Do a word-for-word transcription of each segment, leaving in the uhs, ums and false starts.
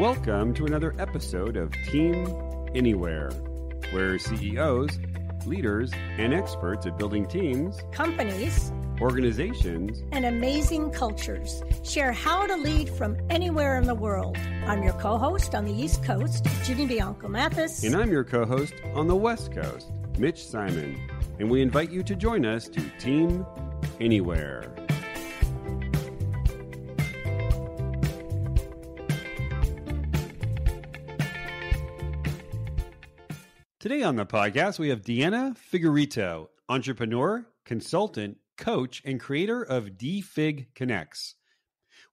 Welcome to another episode of Team Anywhere, where C E Os, leaders, and experts at building teams, companies, organizations, and amazing cultures share how to lead from anywhere in the world. I'm your co-host on the East Coast, Ginny Bianco Mathis. And I'm your co-host on the West Coast, Mitch Simon. And we invite you to join us to Team Anywhere. Today on the podcast, we have Deanna Figurito, entrepreneur, consultant, coach, and creator of DFig Connects.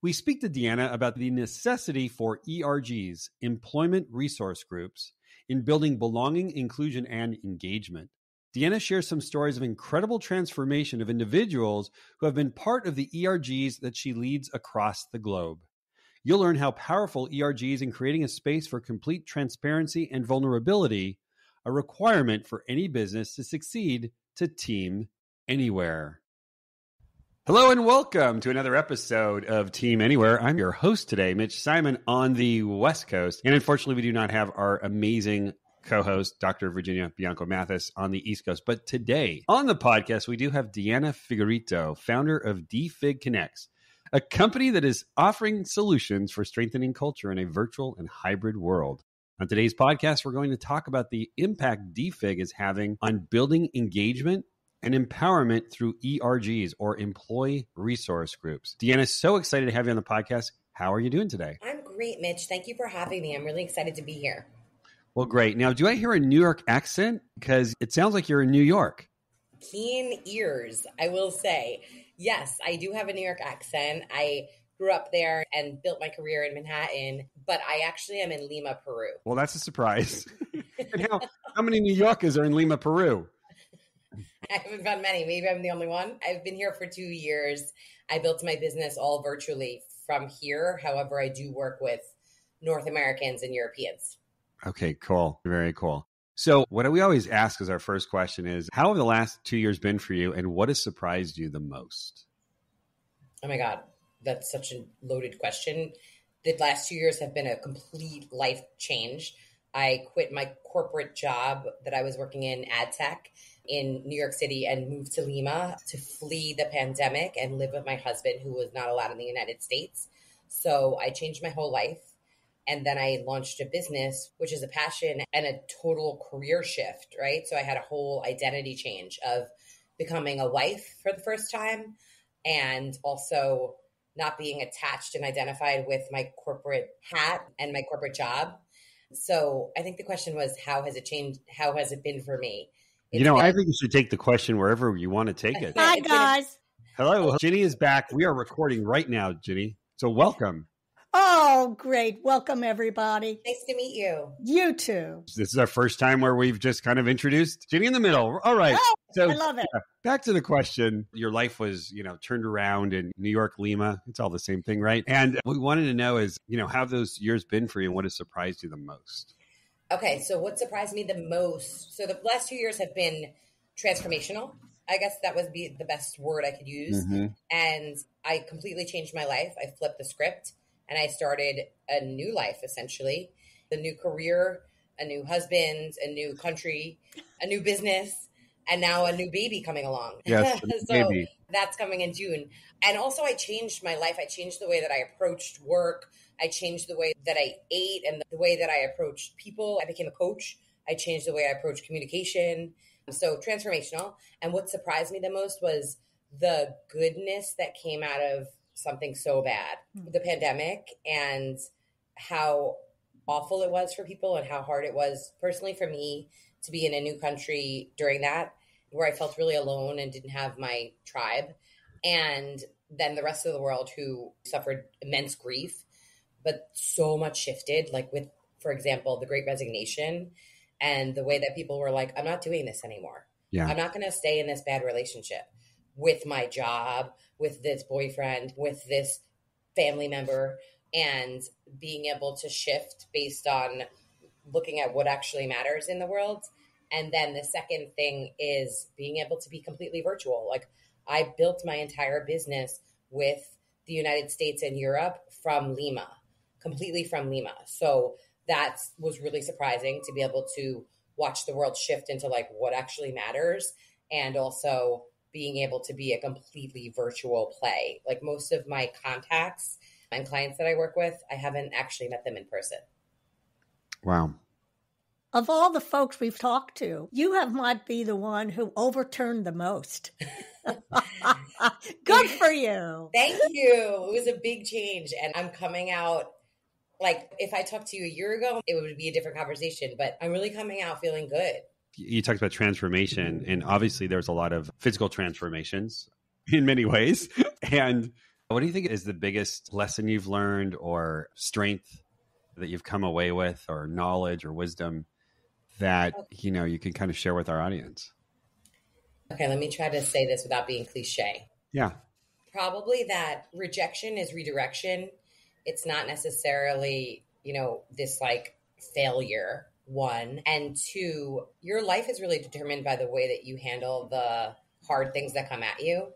We speak to Deanna about the necessity for E R Gs, employment resource groups, in building belonging, inclusion, and engagement. Deanna shares some stories of incredible transformation of individuals who have been part of the E R Gs that she leads across the globe. You'll learn how powerful E R Gs in creating a space for complete transparency and vulnerability, a requirement for any business to succeed, to Team Anywhere. Hello and welcome to another episode of Team Anywhere. I'm your host today, Mitch Simon, on the West Coast. And unfortunately, we do not have our amazing co-host, Doctor Virginia Bianco Mathis, on the East Coast. But today on the podcast, we do have Deanna Figurito, founder of DFig Connects, a company that is offering solutions for strengthening culture in a virtual and hybrid world. On today's podcast, we're going to talk about the impact DFig is having on building engagement and empowerment through E R Gs, or employee resource groups. Deanna, so excited to have you on the podcast. How are you doing today? I'm great, Mitch. Thank you for having me. I'm really excited to be here. Well, great. Now, do I hear a New York accent? Because it sounds like you're in New York. Keen ears, I will say. Yes, I do have a New York accent. I grew up there and built my career in Manhattan, but I actually am in Lima, Peru. Well, that's a surprise. And how, how many New Yorkers are in Lima, Peru? I haven't found many. Maybe I'm the only one. I've been here for two years. I built my business all virtually from here. However, I do work with North Americans and Europeans. Okay, cool. Very cool. So what we always ask as our first question is, how have the last two years been for you, and what has surprised you the most? Oh my God. That's such a loaded question. The last two years have been a complete life change. I quit my corporate job that I was working in ad tech in New York City and moved to Lima to flee the pandemic and live with my husband, who was not allowed in the United States. So I changed my whole life. And then I launched a business, which is a passion and a total career shift, right? So I had a whole identity change of becoming a wife for the first time, and also not being attached and identified with my corporate hat and my corporate job. So I think the question was, how has it changed? How has it been for me? It's you know, been- I think you should take the question wherever you want to take it. Hi, guys. Hello. Ginny is back. We are recording right now, Ginny. So welcome. Oh, great. Welcome, everybody. Nice to meet you. You too. This is our first time where we've just kind of introduced Ginny in the middle. All right. Oh, so, I love it. Yeah, back to the question. Your life was, you know, turned around in New York, Lima. It's all the same thing, right? And what we wanted to know is, you know, how have those years been for you, and what has surprised you the most? Okay. So what surprised me the most? So the last two years have been transformational. I guess that would be the best word I could use. Mm-hmm. And I completely changed my life. I flipped the script. And I started a new life, essentially, a new career, a new husband, a new country, a new business, and now a new baby coming along. Yes, so baby. That's coming in June. And also I changed my life. I changed the way that I approached work. I changed the way that I ate and the way that I approached people. I became a coach. I changed the way I approached communication. So transformational. And what surprised me the most was the goodness that came out of something so bad, the pandemic, and how awful it was for people and how hard it was personally for me to be in a new country during that, where I felt really alone and didn't have my tribe. And then the rest of the world who suffered immense grief, but so much shifted, like with, for example, the Great Resignation and the way that people were like, I'm not doing this anymore. Yeah. I'm not going to stay in this bad relationship with my job, with this boyfriend, with this family member, and being able to shift based on looking at what actually matters in the world. And then the second thing is being able to be completely virtual. Like, I built my entire business with the United States and Europe from Lima. completely from Lima. So that was really surprising to be able to watch the world shift into like what actually matters, and also being able to be a completely virtual play. Like most of my contacts and clients that I work with, I haven't actually met them in person. Wow. Of all the folks we've talked to, you have might be the one who overturned the most. Good for you. Thank you. It was a big change. And I'm coming out, like if I talked to you a year ago, it would be a different conversation, but I'm really coming out feeling good. You talked about transformation, and obviously there's a lot of physical transformations in many ways. And what do you think is the biggest lesson you've learned, or strength that you've come away with, or knowledge or wisdom that, you know, you can kind of share with our audience? Okay, let me try to say this without being cliche. Yeah. Probably that rejection is redirection. It's not necessarily, you know, this like failure, one. And two, your life is really determined by the way that you handle the hard things that come at you,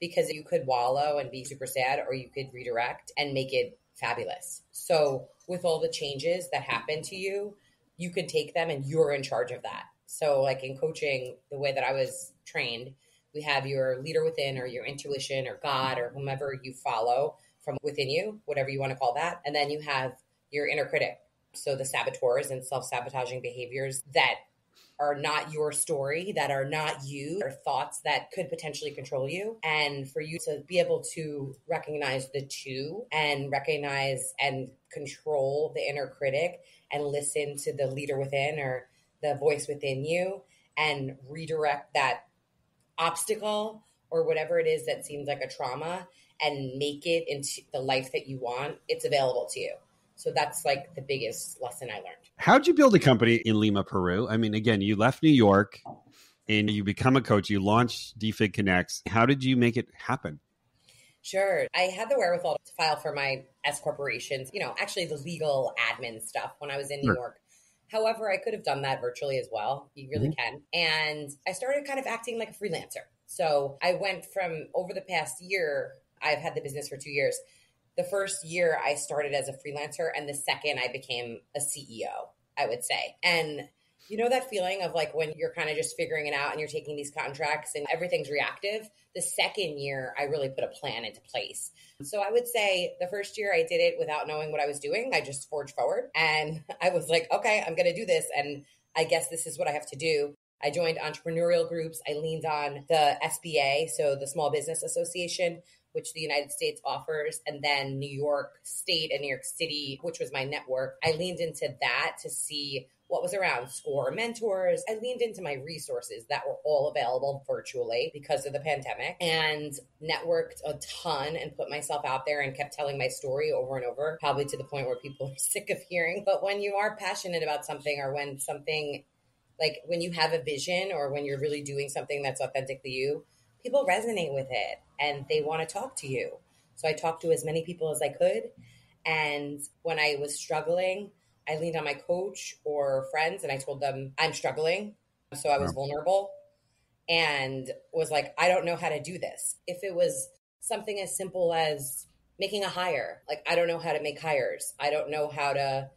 because you could wallow and be super sad, or you could redirect and make it fabulous. So with all the changes that happen to you, you can take them and you're in charge of that. So like in coaching, the way that I was trained, we have your leader within, or your intuition, or God, or whomever you follow from within you, whatever you want to call that. And then you have your inner critic. So the saboteurs and self-sabotaging behaviors that are not your story, that are not you, or thoughts that could potentially control you. And for you to be able to recognize the two, and recognize and control the inner critic, and listen to the leader within, or the voice within you, and redirect that obstacle or whatever it is that seems like a trauma, and make it into the life that you want, it's available to you. So that's like the biggest lesson I learned. How'd you build a company in Lima, Peru? I mean, again, you left New York and you become a coach. You launched DFig Connects. How did you make it happen? Sure. I had the wherewithal to file for my S corporations, you know, actually the legal admin stuff when I was in New sure. York. However, I could have done that virtually as well. You really mm-hmm. can. And I started kind of acting like a freelancer. So I went from, over the past year, I've had the business for two years. The first year I started as a freelancer, and the second I became a C E O, I would say. And you know that feeling of like when you're kind of just figuring it out and you're taking these contracts and everything's reactive? The second year, I really put a plan into place. So I would say the first year I did it without knowing what I was doing. I just forged forward, and I was like, okay, I'm going to do this. And I guess this is what I have to do. I joined entrepreneurial groups. I leaned on the S B A, so the Small Business Association, which the United States offers, and then New York State and New York City, which was my network. I leaned into that to see what was around, SCORE mentors. I leaned into my resources that were all available virtually because of the pandemic, and networked a ton and put myself out there and kept telling my story over and over, probably to the point where people are sick of hearing. But when you are passionate about something, or when something, like when you have a vision, or when you're really doing something that's authentically you, people resonate with it and they want to talk to you. So I talked to as many people as I could. And when I was struggling, I leaned on my coach or friends and I told them I'm struggling. So I was vulnerable and was like, I don't know how to do this. If it was something as simple as making a hire, like I don't know how to make hires. I don't know how to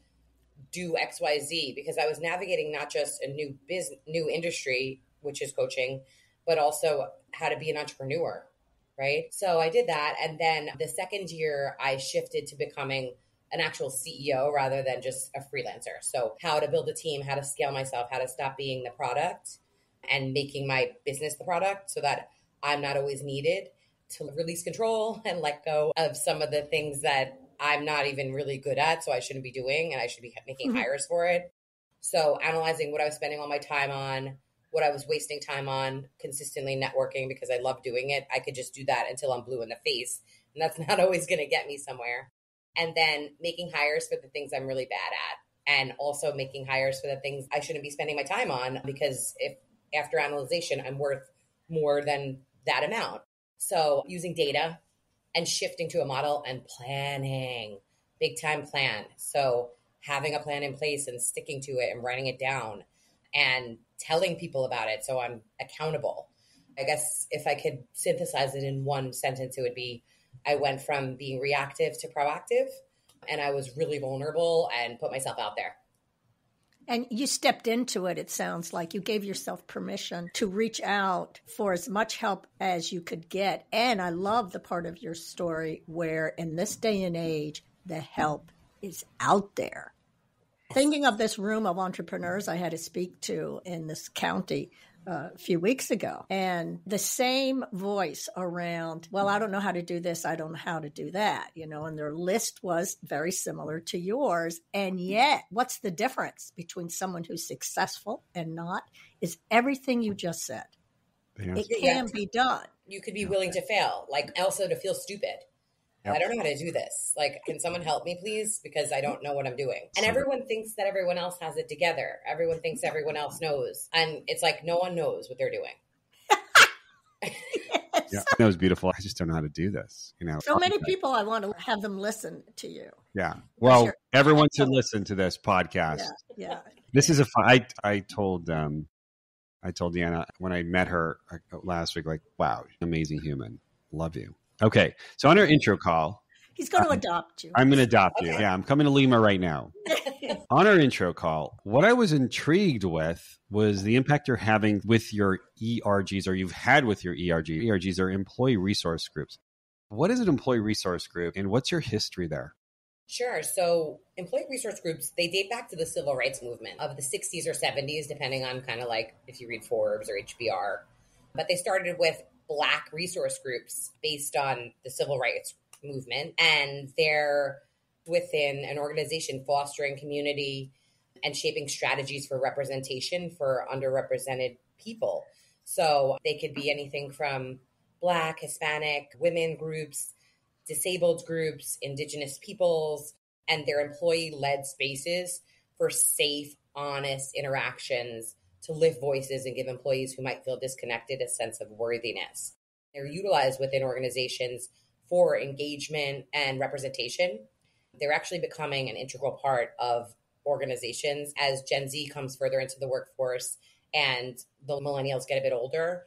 do X, Y, Z, because I was navigating not just a new business, new industry, which is coaching, but also how to be an entrepreneur, right? So I did that. And then the second year, I shifted to becoming an actual C E O rather than just a freelancer. So how to build a team, how to scale myself, how to stop being the product and making my business the product so that I'm not always needed, to release control and let go of some of the things that I'm not even really good at, so I shouldn't be doing, and I should be making mm-hmm. hires for it. So analyzing what I was spending all my time on, what I was wasting time on, consistently networking because I love doing it. I could just do that until I'm blue in the face, and that's not always going to get me somewhere. And then making hires for the things I'm really bad at, and also making hires for the things I shouldn't be spending my time on, because if after analyzation, I'm worth more than that amount. So using data and shifting to a model and planning, big time plan. So having a plan in place and sticking to it and writing it down and telling people about it so I'm accountable. I guess if I could synthesize it in one sentence, it would be I went from being reactive to proactive. and I was really vulnerable and put myself out there. And you stepped into it, it sounds like. You gave yourself permission to reach out for as much help as you could get. And I love the part of your story where in this day and age, the help is out there. Thinking of this room of entrepreneurs I had to speak to in this county uh, a few weeks ago, and the same voice around, well, I don't know how to do this. I don't know how to do that, you know, and their list was very similar to yours. And yet, what's the difference between someone who's successful and not is everything you just said. Yeah. It can yeah. be done. You could be willing to fail, like also to feel stupid. Yep. I don't know how to do this. Like, can someone help me, please? Because I don't know what I'm doing. And everyone thinks that everyone else has it together. Everyone thinks everyone else knows. And it's like, no one knows what they're doing. Yeah, that was beautiful. I just don't know how to do this. You know, so many people, I want to have them listen to you. Yeah. Well, sure. Everyone should listen to this podcast. Yeah. yeah. This is a fun, I, I told, um, I told Deanna when I met her last week, like, wow, amazing human. Love you. Okay. So on our intro call, he's going to um, adopt you. I'm going to adopt okay. you. Yeah. I'm coming to Lima right now. On our intro call, what I was intrigued with was the impact you're having with your E R Gs, or you've had with your E R G. E R Gs are employee resource groups. What is an employee resource group, and what's your history there? Sure. So employee resource groups, they date back to the civil rights movement of the sixties or seventies, depending on kind of like if you read Forbes or H B R, but they started with Black resource groups based on the civil rights movement, and they're within an organization fostering community and shaping strategies for representation for underrepresented people. So they could be anything from Black, Hispanic, women groups, disabled groups, Indigenous peoples, and their employee-led spaces for safe, honest interactions to lift voices and give employees who might feel disconnected a sense of worthiness. They're utilized within organizations for engagement and representation. They're actually becoming an integral part of organizations as Gen Z comes further into the workforce and the millennials get a bit older.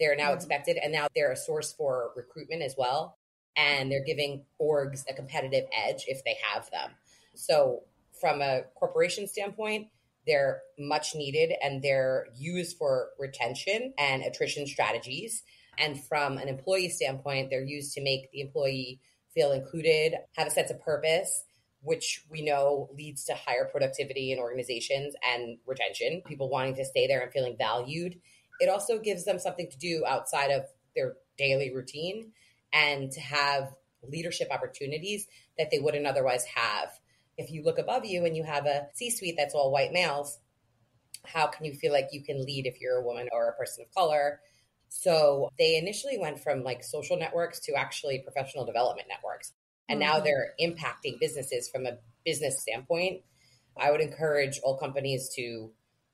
They're now mm-hmm. expected, and now they're a source for recruitment as well. And they're giving orgs a competitive edge if they have them. So from a corporation standpoint, they're much needed, and they're used for retention and attrition strategies. And from an employee standpoint, they're used to make the employee feel included, have a sense of purpose, which we know leads to higher productivity in organizations and retention, people wanting to stay there and feeling valued. It also gives them something to do outside of their daily routine and to have leadership opportunities that they wouldn't otherwise have. If you look above you and you have a C-suite that's all white males, how can you feel like you can lead if you're a woman or a person of color? So they initially went from like social networks to actually professional development networks. And mm-hmm. now they're impacting businesses from a business standpoint. I would encourage all companies to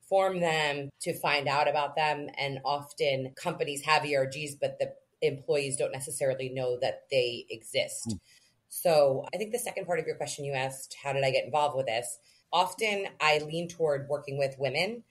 form them, to find out about them. And often companies have E R Gs, but the employees don't necessarily know that they exist. Mm. So I think the second part of your question you asked, how did I get involved with this? Often I lean toward working with women.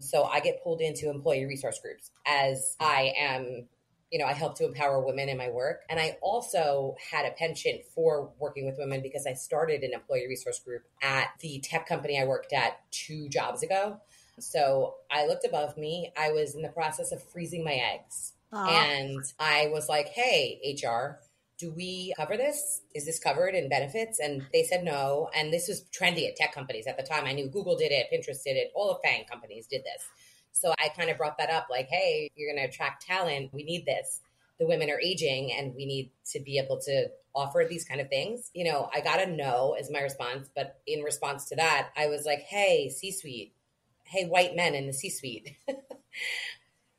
So I get pulled into employee resource groups as I am, you know, I help to empower women in my work. And I also had a penchant for working with women because I started an employee resource group at the tech company I worked at two jobs ago. So I looked above me. I was in the process of freezing my eggs. Aww. And I was like, hey, H R, do we cover this? Is this covered in benefits? And they said no. And this was trendy at tech companies at the time. I knew Google did it, Pinterest did it, all the FANG companies did this. So I kind of brought that up like, hey, you're going to attract talent. We need this. The women are aging and we need to be able to offer these kind of things. You know, I got a no as my response. But in response to that, I was like, hey, C-suite, hey, white men in the C-suite,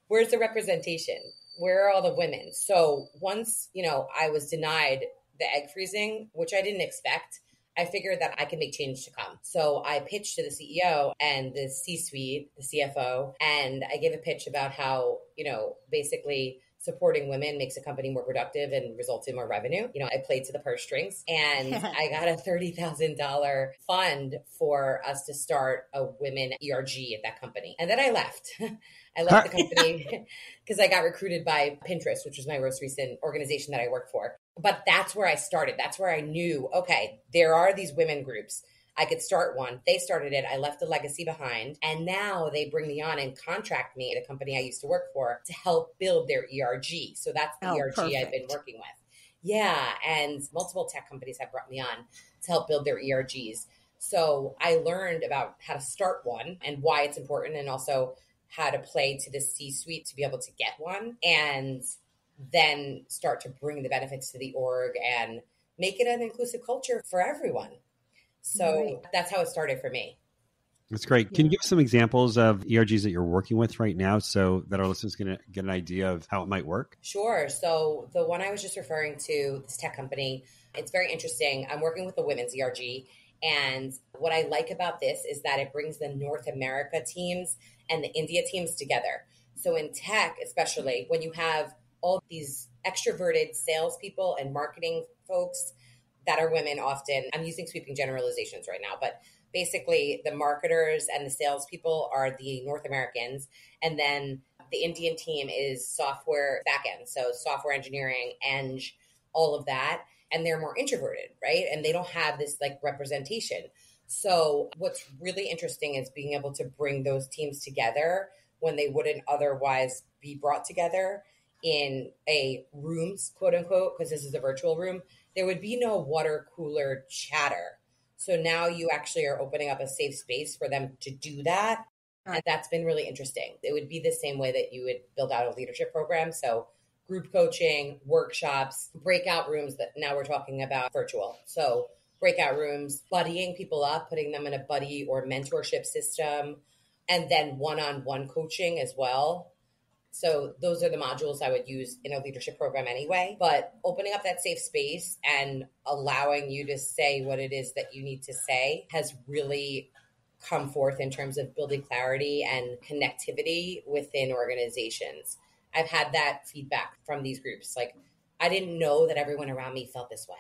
where's the representation? Where are all the women? So once, you know, I was denied the egg freezing, which I didn't expect, I figured that I could make change to come. So I pitched to the C E O and the C-suite, the C F O, and I gave a pitch about how, you know, basically supporting women makes a company more productive and results in more revenue. You know, I played to the purse strings, and I got a thirty thousand dollars fund for us to start a women E R G at that company. And then I left. I left the company because I got recruited by Pinterest, which was my most recent organization that I worked for. But that's where I started. That's where I knew, okay, there are these women groups. I could start one. They started it. I left a legacy behind. And now they bring me on and contract me at a company I used to work for to help build their E R G. So that's the oh, E R G perfect. I've been working with. Yeah. And multiple tech companies have brought me on to help build their E R Gs. So I learned about how to start one and why it's important, and also how to play to the C-suite to be able to get one, and then start to bring the benefits to the org and make it an inclusive culture for everyone. So right. that's how it started for me. That's great. Can yeah. you give some examples of E R Gs that you're working with right now so that our listeners can get an idea of how it might work? Sure. So the one I was just referring to, this tech company, it's very interesting. I'm working with the women's E R G. And what I like about this is that it brings the North America teams and the India teams together. So in tech, especially, when you have all these extroverted salespeople and marketing folks that are women often, I'm using sweeping generalizations right now, but basically the marketers and the salespeople are the North Americans. And then the Indian team is software backend. So software engineering, eng, all of that. And they're more introverted, right? And they don't have this like representation. So what's really interesting is being able to bring those teams together when they wouldn't otherwise be brought together in a rooms, quote unquote, because this is a virtual room. There would be no water cooler chatter. So now you actually are opening up a safe space for them to do that. And that's been really interesting. It would be the same way that you would build out a leadership program. So group coaching, workshops, breakout rooms that now we're talking about virtual. So breakout rooms, buddying people up, putting them in a buddy or mentorship system, and then one-on-one coaching as well. So those are the modules I would use in a leadership program anyway. But opening up that safe space and allowing you to say what it is that you need to say has really come forth in terms of building clarity and connectivity within organizations. I've had that feedback from these groups. Like, I didn't know that everyone around me felt this way.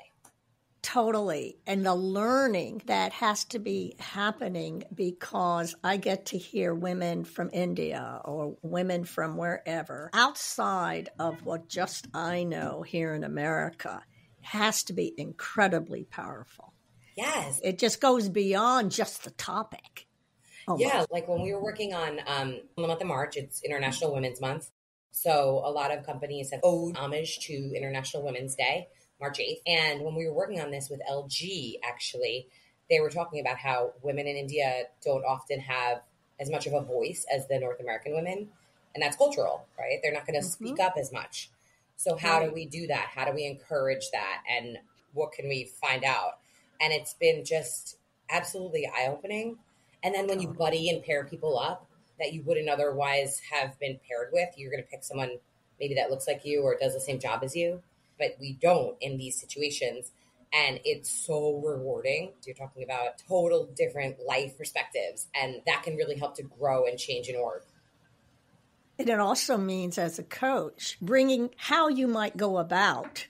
Totally. And the learning that has to be happening, because I get to hear women from India or women from wherever outside of what just I know here in America, has to be incredibly powerful. Yes. It just goes beyond just the topic. Oh, yeah. My. Like when we were working on um, the month of March, it's International Women's Month. So a lot of companies have owed homage to International Women's Day, March eighth. And when we were working on this with L G, actually, they were talking about how women in India don't often have as much of a voice as the North American women. And that's cultural, right? They're not going to mm-hmm. speak up as much. So how right. do we do that? How do we encourage that? And what can we find out? And it's been just absolutely eye-opening. And then when you buddy and pair people up that you wouldn't otherwise have been paired with, you're going to pick someone maybe that looks like you or does the same job as you, but we don't in these situations. And it's so rewarding. You're talking about total different life perspectives, and that can really help to grow and change an org. And it also means, as a coach, bringing how you might go about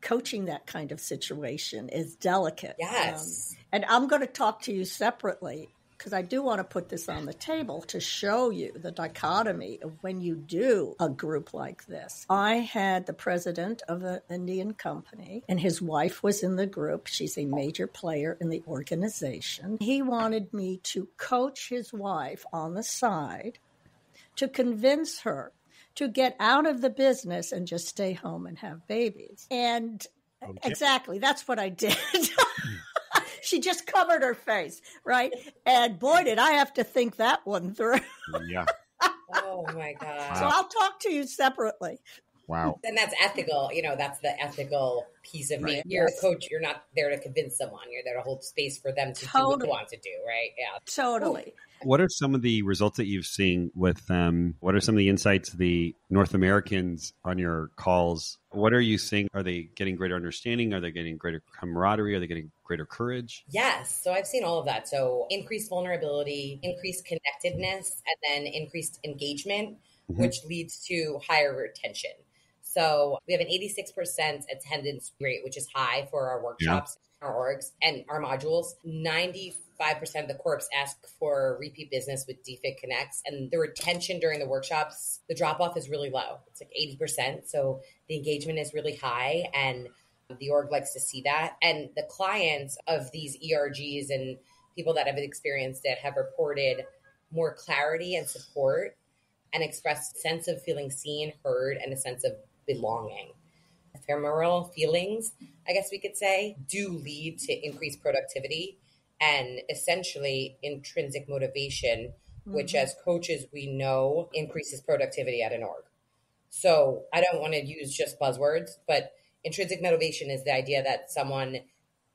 coaching that kind of situation is delicate. Yes. Um, and I'm going to talk to you separately, because I do want to put this on the table to show you the dichotomy of when you do a group like this. I had the president of an Indian company, and his wife was in the group. She's a major player in the organization. He wanted me to coach his wife on the side to convince her to get out of the business and just stay home and have babies. And okay. exactly, that's what I did. She just covered her face, right? And boy, did I have to think that one through. Yeah. Oh, my God. So I'll talk to you separately. Wow. And that's ethical. You know, that's the ethical piece of right. me. You're yes. a coach. You're not there to convince someone. You're there to hold space for them to totally. do what they want to do, right? Yeah. Totally. What are some of the results that you've seen with them? Um, what are some of the insights the North Americans on your calls? What are you seeing? Are they getting greater understanding? Are they getting greater camaraderie? Are they getting greater courage? Yes. So I've seen all of that. So increased vulnerability, increased connectedness, and then increased engagement, mm-hmm. which leads to higher retention. So we have an eighty-six percent attendance rate, which is high for our workshops, yeah. our orgs, and our modules. ninety-five percent of the corps ask for repeat business with DFig Connects. And the retention during the workshops, the drop-off is really low. It's like eighty percent. So the engagement is really high, and the org likes to see that. And the clients of these E R Gs and people that have experienced it have reported more clarity and support and expressed a sense of feeling seen, heard, and a sense of belonging. Ephemeral feelings, I guess we could say, do lead to increased productivity and essentially intrinsic motivation, mm-hmm. which as coaches, we know increases productivity at an org. So I don't want to use just buzzwords, but intrinsic motivation is the idea that someone,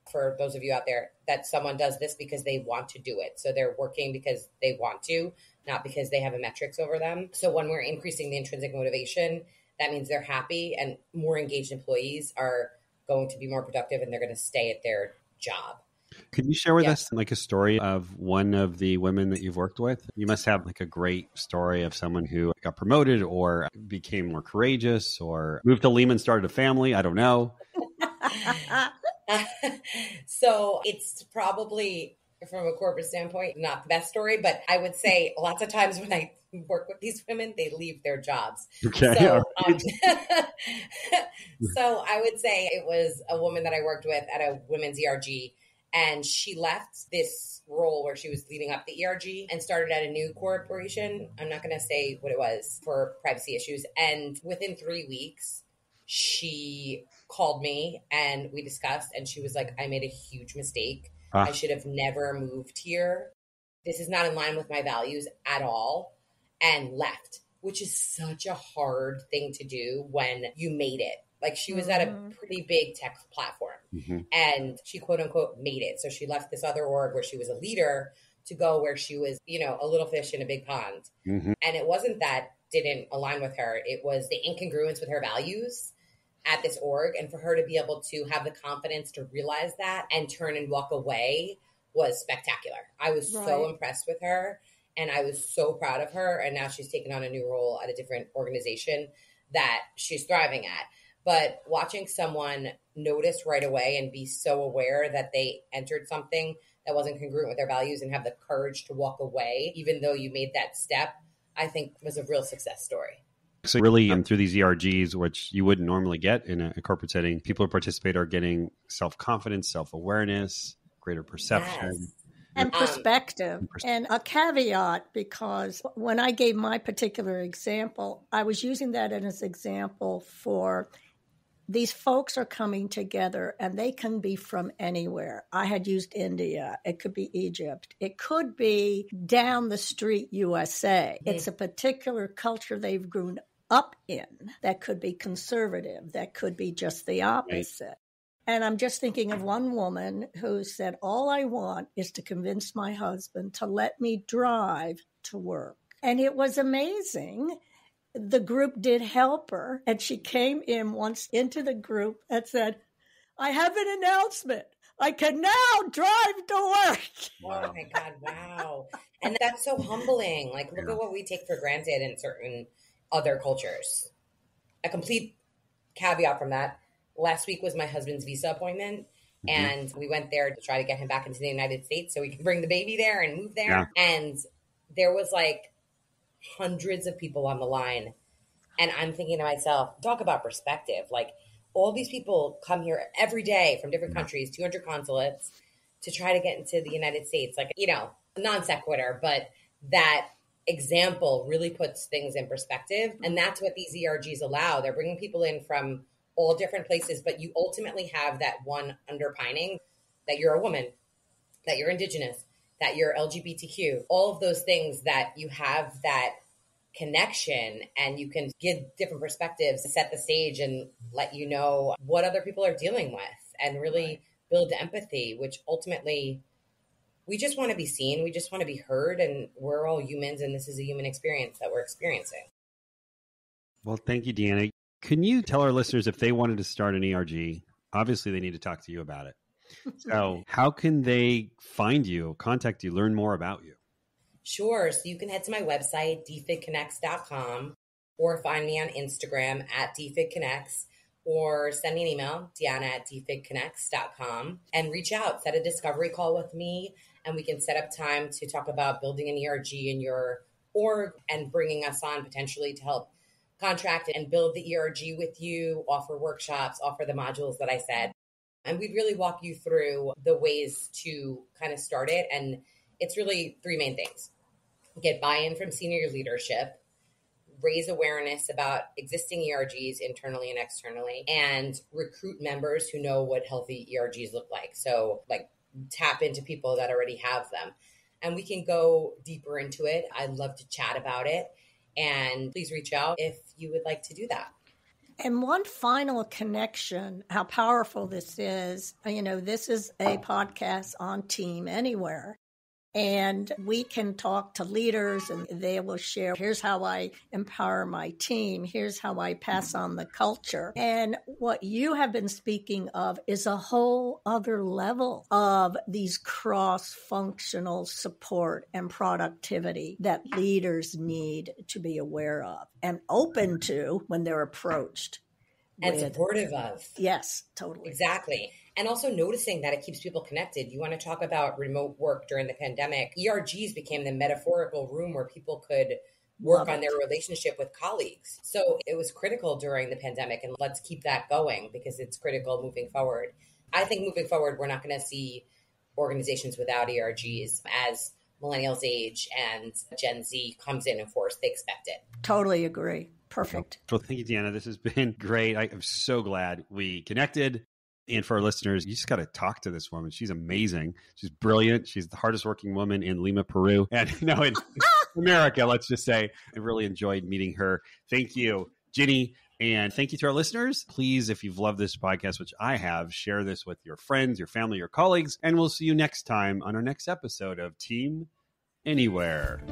for those of you out there, that someone does this because they want to do it. So they're working because they want to, not because they have a metrics over them. So when we're increasing the intrinsic motivation, that means they're happy, and more engaged employees are going to be more productive and they're going to stay at their job. Can you share with yeah. us like a story of one of the women that you've worked with? You must have like a great story of someone who got promoted or became more courageous or moved to Lehman, started a family. I don't know. So it's probably from a corporate standpoint, not the best story, but I would say lots of times when I work with these women, they leave their jobs. Okay, so, right. um, so I would say it was a woman that I worked with at a women's E R G, and she left this role where she was leading up the E R G and started at a new corporation. I'm not going to say what it was for privacy issues. And within three weeks, she called me and we discussed, and she was like, I made a huge mistake. Ah. I should have never moved here. This is not in line with my values at all, and left, which is such a hard thing to do when you made it. Like, she was mm-hmm. at a pretty big tech platform mm-hmm. and she quote unquote made it. So she left this other org where she was a leader to go where she was, you know, a little fish in a big pond. Mm-hmm. And it wasn't that didn't align with her. It was the incongruence with her values at this org, and for her to be able to have the confidence to realize that and turn and walk away was spectacular. I was right. so impressed with her, and I was so proud of her. And now she's taken on a new role at a different organization that she's thriving at. But watching someone notice right away and be so aware that they entered something that wasn't congruent with their values and have the courage to walk away, even though you made that step, I think was a real success story. So really um, through these E R Gs, which you wouldn't normally get in a, a corporate setting, people who participate are getting self-confidence, self-awareness, greater perception. Yes. And um, perspective. And a caveat, because when I gave my particular example, I was using that as an example for these folks are coming together, and they can be from anywhere. I had used India. It could be Egypt. It could be down the street, U S A. Mm-hmm. It's a particular culture they've grown up in that could be conservative. That could be just the opposite. Right. And I'm just thinking of one woman who said, all I want is to convince my husband to let me drive to work. And it was amazing. The group did help her, and she came in once into the group and said, I have an announcement. I can now drive to work. Wow. Oh my God, wow. And that's so humbling. Like, look at what we take for granted in certain other cultures. A complete caveat from that. Last week was my husband's visa appointment, mm-hmm. and we went there to try to get him back into the United States so we could bring the baby there and move there. Yeah. And there was like hundreds of people on the line. And I'm thinking to myself, talk about perspective. Like, all these people come here every day from different countries, two hundred consulates, to try to get into the United States. Like, you know, non sequitur, but that example really puts things in perspective. And that's what these E R Gs allow. They're bringing people in from all different places, but you ultimately have that one underpinning that you're a woman, that you're indigenous, that you're L G B T Q, all of those things, that you have that connection and you can give different perspectives, set the stage and let you know what other people are dealing with and really build empathy, which ultimately we just want to be seen. We just want to be heard, and we're all humans, and this is a human experience that we're experiencing. Well, thank you, Deanna. Can you tell our listeners if they wanted to start an E R G, obviously they need to talk to you about it. So how can they find you, contact you, learn more about you? Sure. So you can head to my website, d fig connects dot com. or find me on Instagram at DFig Connects, or send me an email, Deanna at defigconnects dot com, and reach out, set a discovery call with me, and we can set up time to talk about building an E R G in your org and bringing us on potentially to help contract and build the E R G with you, offer workshops, offer the modules that I said. And we'd really walk you through the ways to kind of start it. And it's really three main things. Get buy-in from senior leadership, raise awareness about existing E R Gs internally and externally, and recruit members who know what healthy E R Gs look like. So like tap into people that already have them. And we can go deeper into it. I'd love to chat about it. And please reach out if you would like to do that. And one final connection, how powerful this is. You know, this is a podcast on Team Anywhere. And we can talk to leaders and they will share, here's how I empower my team. Here's how I pass on the culture. And what you have been speaking of is a whole other level of these cross-functional support and productivity that leaders need to be aware of and open to when they're approached. And with, supportive of. Yes, totally. Exactly. And also noticing that it keeps people connected. You want to talk about remote work during the pandemic. E R Gs became the metaphorical room where people could work on their relationship with colleagues. So it was critical during the pandemic, and let's keep that going because it's critical moving forward. I think moving forward, we're not going to see organizations without E R Gs as millennials age and Gen Z comes in and force. They expect it. Totally agree. Perfect. Well, thank you, Deanna. This has been great. I'm so glad we connected. And for our listeners, you just got to talk to this woman. She's amazing. She's brilliant. She's the hardest working woman in Lima, Peru. And no, in America, let's just say. I really enjoyed meeting her. Thank you, Ginny. And thank you to our listeners. Please, if you've loved this podcast, which I have, share this with your friends, your family, your colleagues. And we'll see you next time on our next episode of Team Anywhere.